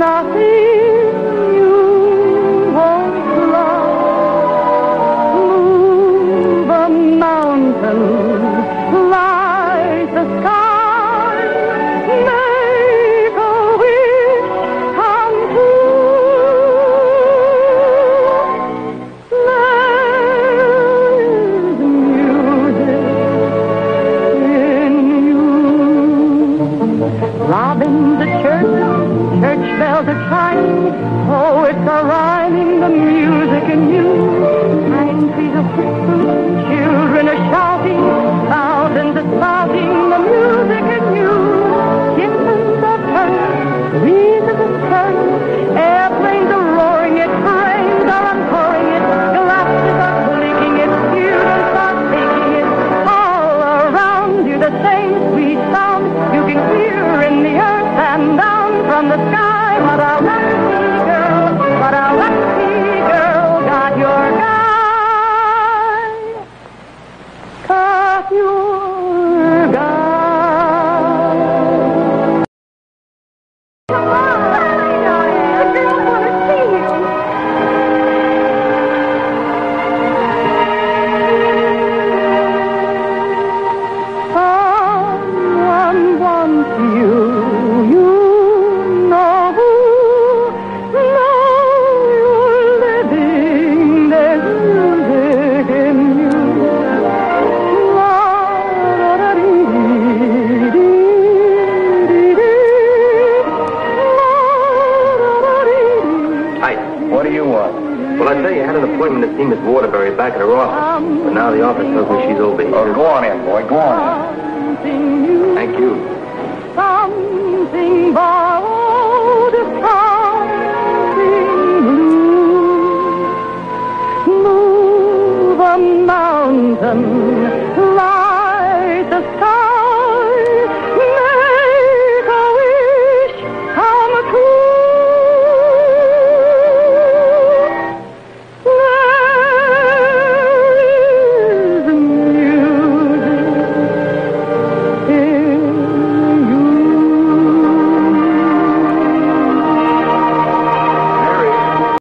nothing you won't love. Move a mountain, light the sky, make a wish come true. There's music in you. Robin the church, church bells are chiming, poets are rhyming, the music in you. Pine trees are whispering, children are shouting, thousands are spouting, the music in you. Kittens are purring, bees are stirring, airplanes are roaring, it trains are unpouring it, glasses are blinking it, students are taking it. All around you the same sweet sound you can hear in the earth and down from the sky. What a lucky girl, what a lucky girl, got your guy, got your guy. The girls want to see you. Someone wants you. What do you want? Well, I tell you, I had an appointment to see Miss Waterbury back at her office. But now the office tells me she's over here. Oh, go on in, boy. Go on in. Thank you. Something, boy.